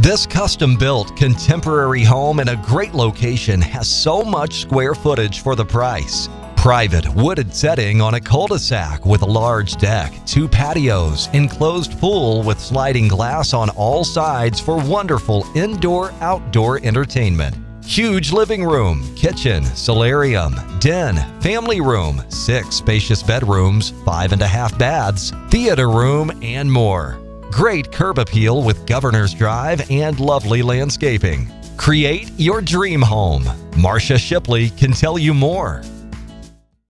This custom-built contemporary home in a great location has so much square footage for the price. Private wooded setting on a cul-de-sac with a large deck, 2 patios, enclosed pool with sliding glass on all sides for wonderful indoor-outdoor entertainment. Huge living room, kitchen, solarium, den, family room, 6 spacious bedrooms, 5.5 baths, theater room, and more. Great curb appeal with Governor's Drive and lovely landscaping. Create your dream home. Marcia Shipley can tell you more.